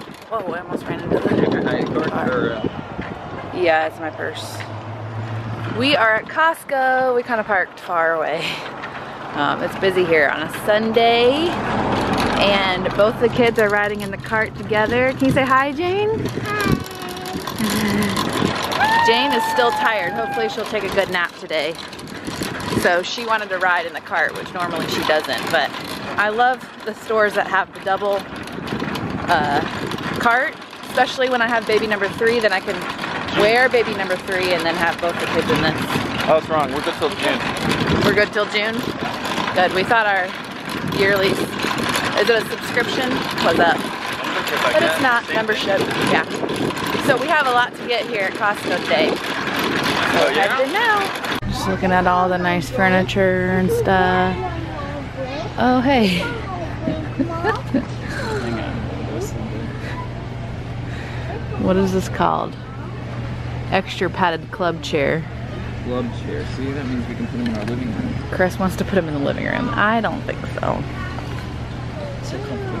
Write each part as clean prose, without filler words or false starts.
up. Whoa, I almost ran into the car. Yeah, it's my purse. We are at Costco. We kind of parked far away. It's busy here on a Sunday. And both the kids are riding in the cart together. Can you say hi, Jane? Hi. Jane is still tired. Hopefully she'll take a good nap today. So she wanted to ride in the cart, which normally she doesn't, but I love the stores that have the double cart, especially when I have baby number 3, then I can wear baby number 3 and then have both the kids in this. Oh, that's wrong. We're good till June. We're good till June? Good. We thought our yearly, is it a subscription? What's up? But it's not membership. Yeah. So we have a lot to get here at Costco today. So yeah. I didn't know. Just looking at all the nice furniture and stuff. Oh, hey. What is this called? Extra padded club chair. Club chair. See, that means we can put them in our living room. Chris wants to put them in the living room. I don't think so. So comfy.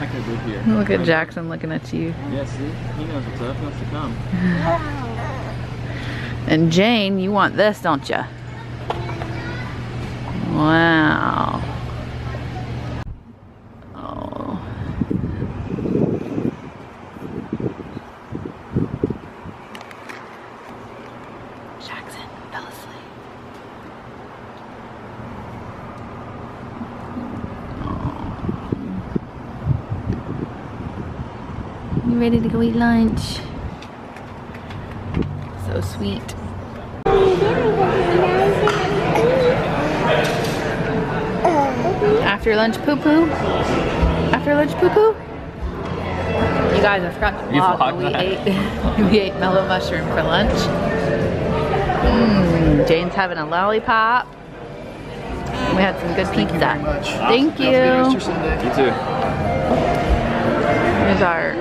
I could live here. Look at Jackson looking at you. Yeah, see? He knows what's up. He wants to come. And Jane, you want this, don't you? Wow. Oh. Jackson fell asleep. Oh. You ready to go eat lunch? So sweet. After lunch poo poo? After lunch poo poo? You guys, I forgot to vlog. We ate mellow mushroom for lunch. Jane's having a lollipop. We had some good pizza. Thank you very much. Thank you. Have a good Easter Sunday. You too. Here's our...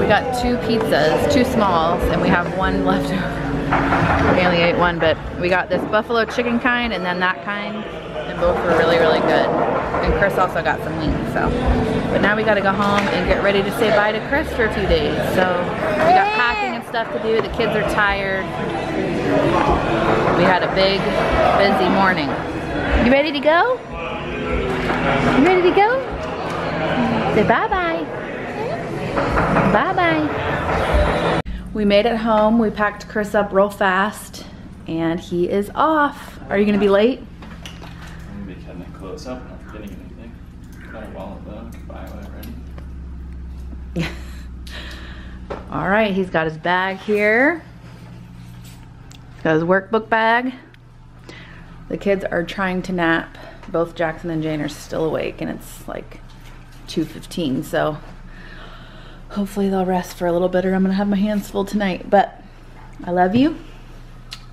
We got 2 pizzas, 2 smalls, and we have 1 left over. We only ate 1, but we got this buffalo chicken kind and then that kind, and both were really, really good. And Chris also got some wings, so. But now we gotta go home and get ready to say bye to Chris for a few days. So we got packing and stuff to do, the kids are tired. We had a big, busy morning. You ready to go? You ready to go? Say bye-bye. Bye-bye. We made it home. We packed Chris up real fast and he is off. Are you gonna be late? I'm gonna be cutting it close up, not forgetting anything. Got a wallet though, I can buy whatever. All right, he's got his bag here. He's got his workbook bag. The kids are trying to nap. Both Jackson and Jane are still awake and it's like 2:15, so hopefully they'll rest for a little bit or I'm gonna have my hands full tonight, but I love you.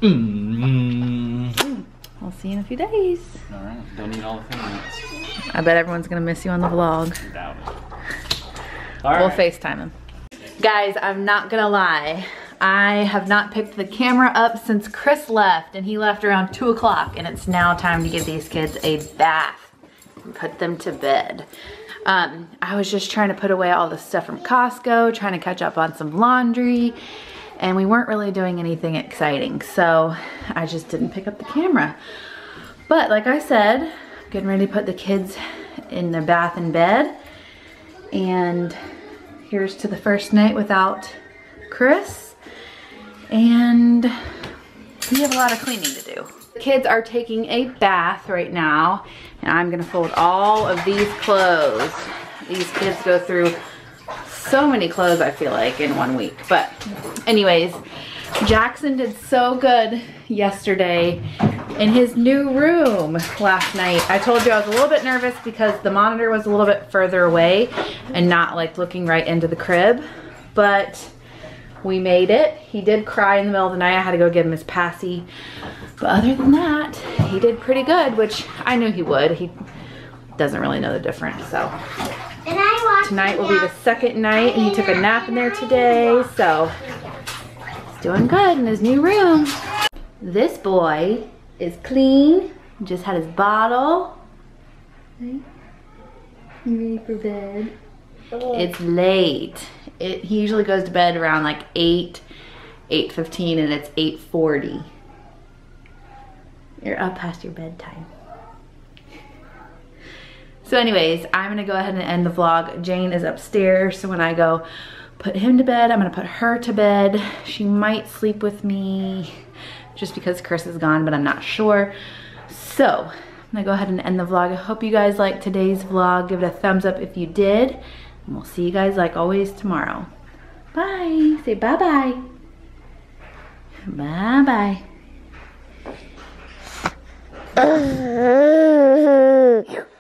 I'll see you in a few days. All right, don't eat all the things. I bet everyone's gonna miss you on the vlog. Doubt it. We'll FaceTime him. Guys, I'm not gonna lie. I have not picked the camera up since Chris left, and he left around 2 o'clock, and it's now time to give these kids a bath and put them to bed. I was just trying to put away all the stuff from Costco, trying to catch up on some laundry, and we weren't really doing anything exciting, so I just didn't pick up the camera. But like I said, I'm getting ready to put the kids in their bath and bed, and here's to the first night without Chris, and we have a lot of cleaning to do. The kids are taking a bath right now, and I'm gonna fold all of these clothes. These kids go through so many clothes, I feel like, in 1 week. But anyways, Jackson did so good yesterday in his new room last night. I told you I was a little bit nervous because the monitor was a little bit further away and not like looking right into the crib, but we made it. He did cry in the middle of the night. I had to go get him his passy. But other than that, he did pretty good, which I knew he would. He doesn't really know the difference, so. Tonight will be the second night, and he took a nap in there today, so he's doing good in his new room. This boy is clean, just had his bottle. You ready for bed? Oh. It's late. He usually goes to bed around like 8, 8:15, and it's 8:40. You're up past your bedtime. So anyways, I'm gonna go ahead and end the vlog. Jane is upstairs, so when I go put him to bed, I'm gonna put her to bed. She might sleep with me just because Chris is gone, but I'm not sure. So I'm gonna go ahead and end the vlog. I hope you guys liked today's vlog. Give it a thumbs up if you did. And we'll see you guys like always tomorrow. Bye. Say bye-bye. Bye-bye.